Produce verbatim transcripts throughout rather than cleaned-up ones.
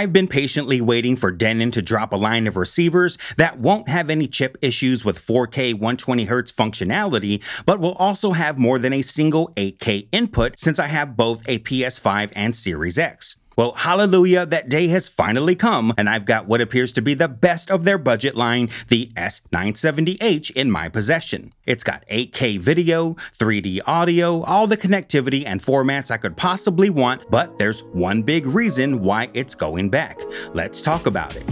I've been patiently waiting for Denon to drop a line of receivers that won't have any chip issues with four K one hundred twenty hertz functionality, but will also have more than a single eight K input since I have both a P S five and Series X. Well, hallelujah, that day has finally come, and I've got what appears to be the best of their budget line, the S nine seventy H, in my possession. It's got eight K video, three D audio, all the connectivity and formats I could possibly want, but there's one big reason why it's going back. Let's talk about it.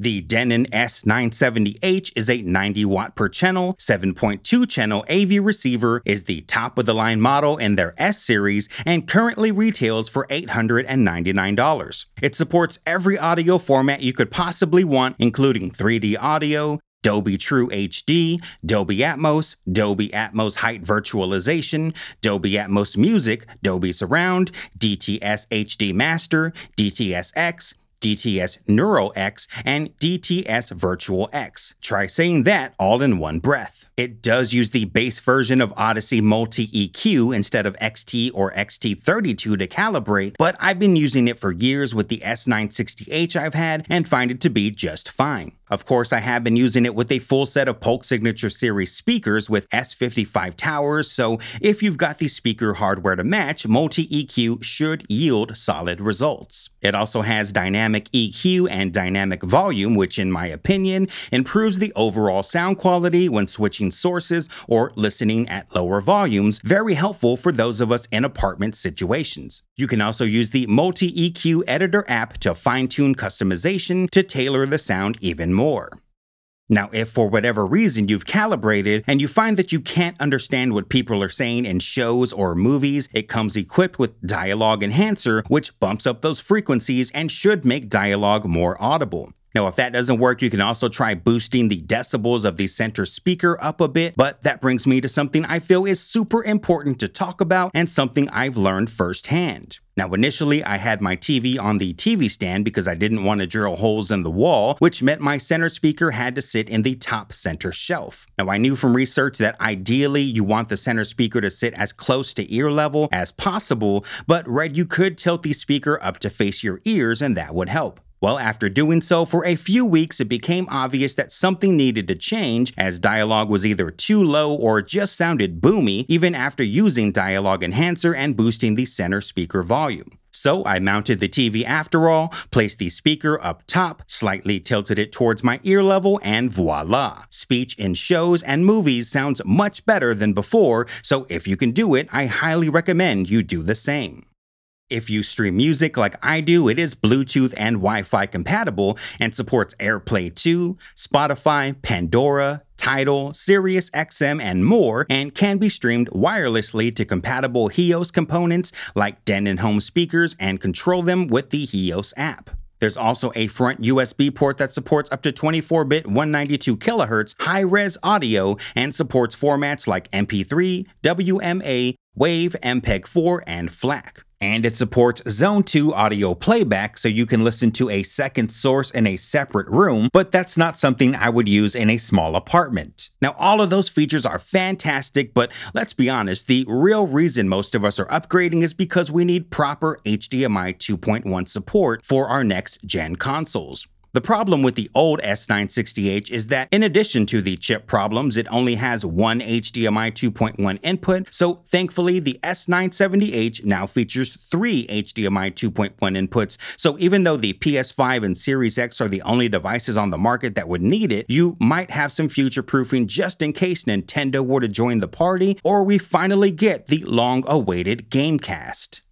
The Denon S nine seventy H is a ninety watt per channel, seven point two channel A V receiver, is the top of the line model in their S series, and currently retails for eight hundred ninety-nine dollars. It supports every audio format you could possibly want, including three D audio, Dolby True H D, Dolby Atmos, Dolby Atmos Height Virtualization, Dolby Atmos Music, Dolby Surround, D T S H D Master, D T S X, D T S Neural X, and D T S Virtual X. Try saying that all in one breath. It does use the base version of Odyssey Multi E Q instead of X T or X T thirty-two to calibrate, but I've been using it for years with the S nine sixty H I've had and find it to be just fine. Of course, I have been using it with a full set of Polk Signature Series speakers with S fifty-five towers, so if you've got the speaker hardware to match, Multi E Q should yield solid results. It also has dynamic E Q and dynamic volume, which in my opinion improves the overall sound quality when switching sources or listening at lower volumes, very helpful for those of us in apartment situations. You can also use the Multi E Q Editor app to fine-tune customization to tailor the sound even more. more. Now, if for whatever reason you've calibrated and you find that you can't understand what people are saying in shows or movies, it comes equipped with Dialog Enhancer, which bumps up those frequencies and should make dialogue more audible. Now, if that doesn't work, you can also try boosting the decibels of the center speaker up a bit, but that brings me to something I feel is super important to talk about and something I've learned firsthand. Now, initially, I had my T V on the T V stand because I didn't want to drill holes in the wall, which meant my center speaker had to sit in the top center shelf. Now, I knew from research that ideally you want the center speaker to sit as close to ear level as possible, but read you could tilt the speaker up to face your ears and that would help. Well, after doing so for a few weeks, it became obvious that something needed to change, as dialogue was either too low or just sounded boomy even after using Dialog Enhancer and boosting the center speaker volume. So I mounted the T V after all, placed the speaker up top, slightly tilted it towards my ear level, and voila! Speech in shows and movies sounds much better than before, so if you can do it, I highly recommend you do the same. If you stream music like I do, it is Bluetooth and Wi-Fi compatible and supports AirPlay two, Spotify, Pandora, Tidal, Sirius X M, and more, and can be streamed wirelessly to compatible HEOS components like Denon home speakers and control them with the HEOS app. There's also a front U S B port that supports up to twenty-four bit one ninety-two kilohertz high-res audio and supports formats like M P three, W M A, WAV, M P E G four, and FLAC. And it supports Zone two audio playback, so you can listen to a second source in a separate room, but that's not something I would use in a small apartment. Now, all of those features are fantastic, but let's be honest, the real reason most of us are upgrading is because we need proper H D M I two point one support for our next-gen consoles. The problem with the old S nine sixty H is that, in addition to the chip problems, it only has one H D M I two point one input, so thankfully the S nine seventy H now features three H D M I two point one inputs, so even though the P S five and Series X are the only devices on the market that would need it, you might have some future proofing just in case Nintendo were to join the party, or we finally get the long-awaited GameCast.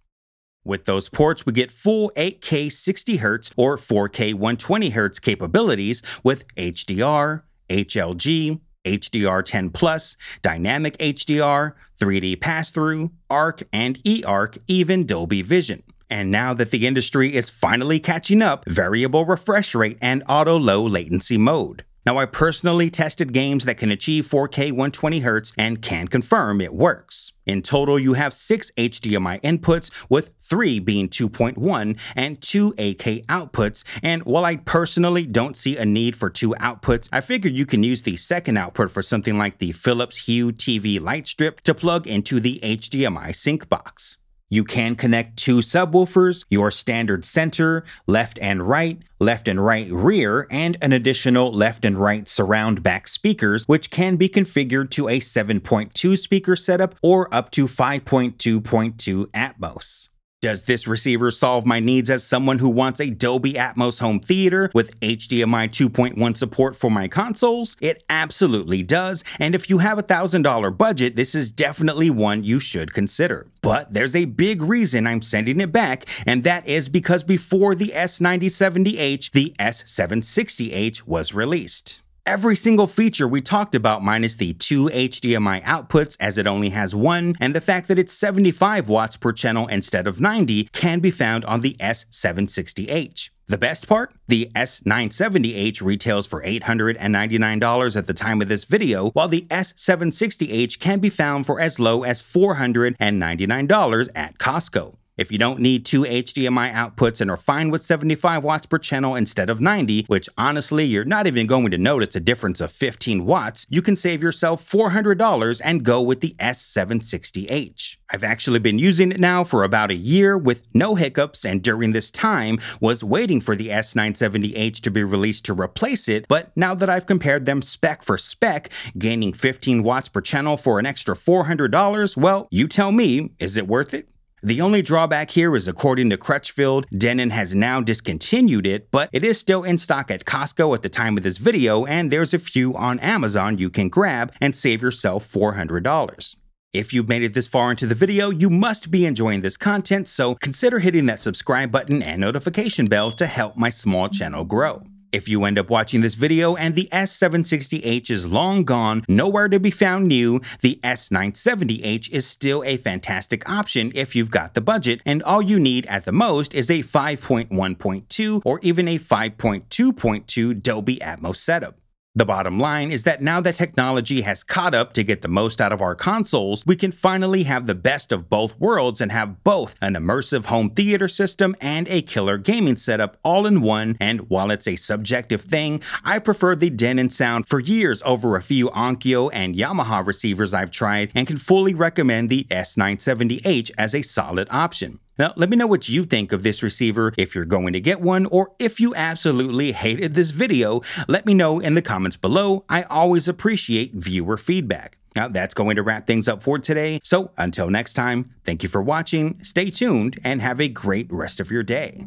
With those ports, we get full eight K sixty hertz or four K one hundred twenty hertz capabilities with H D R, H L G, H D R ten plus, dynamic H D R, three D pass-through, ARC, and eARC, even Dolby Vision. And now that the industry is finally catching up, variable refresh rate and auto low latency mode. Now, I personally tested games that can achieve four K one twenty hertz and can confirm it works. In total, you have six H D M I inputs, with three being two point one and two eight K outputs, and while I personally don't see a need for two outputs, I figured you can use the second output for something like the Philips Hue T V light strip to plug into the H D M I sync box. You can connect two subwoofers, your standard center, left and right, left and right rear, and an additional left and right surround back speakers, which can be configured to a seven point two speaker setup or up to five point two point two Atmos. Does this receiver solve my needs as someone who wants a Dolby Atmos home theater with H D M I two point one support for my consoles? It absolutely does, and if you have a one thousand dollar budget, this is definitely one you should consider. But there's a big reason I'm sending it back, and that is because before the S nine seventy H, the S seven sixty H was released. Every single feature we talked about, minus the two H D M I outputs as it only has one, and the fact that it's seventy-five watts per channel instead of ninety, can be found on the S seven sixty H. The best part? The S nine seventy H retails for eight hundred ninety-nine dollars at the time of this video, while the S seven sixty H can be found for as low as four hundred ninety-nine dollars at Costco. If you don't need two H D M I outputs and are fine with seventy-five watts per channel instead of ninety, which honestly you're not even going to notice a difference of fifteen watts, you can save yourself four hundred dollars and go with the S seven sixty H. I've actually been using it now for about a year with no hiccups, and during this time was waiting for the S nine seventy H to be released to replace it, but now that I've compared them spec for spec, gaining fifteen watts per channel for an extra four hundred dollars, well, you tell me, is it worth it? The only drawback here is, according to Crutchfield, Denon has now discontinued it, but it is still in stock at Costco at the time of this video, and there's a few on Amazon you can grab and save yourself four hundred dollars. If you've made it this far into the video, you must be enjoying this content, so consider hitting that subscribe button and notification bell to help my small channel grow. If you end up watching this video and the S seven sixty H is long gone, nowhere to be found new, the S nine seventy H is still a fantastic option if you've got the budget, and all you need at the most is a five point one point two or even a five point two point two Dolby Atmos setup. The bottom line is that now that technology has caught up to get the most out of our consoles, we can finally have the best of both worlds and have both an immersive home theater system and a killer gaming setup all in one, and while it's a subjective thing, I prefer the Denon sound for years over a few Onkyo and Yamaha receivers I've tried, and can fully recommend the S nine seventy H as a solid option. Now, let me know what you think of this receiver, if you're going to get one, or if you absolutely hated this video. Let me know in the comments below. I always appreciate viewer feedback. Now, that's going to wrap things up for today. So until next time, thank you for watching, stay tuned, and have a great rest of your day.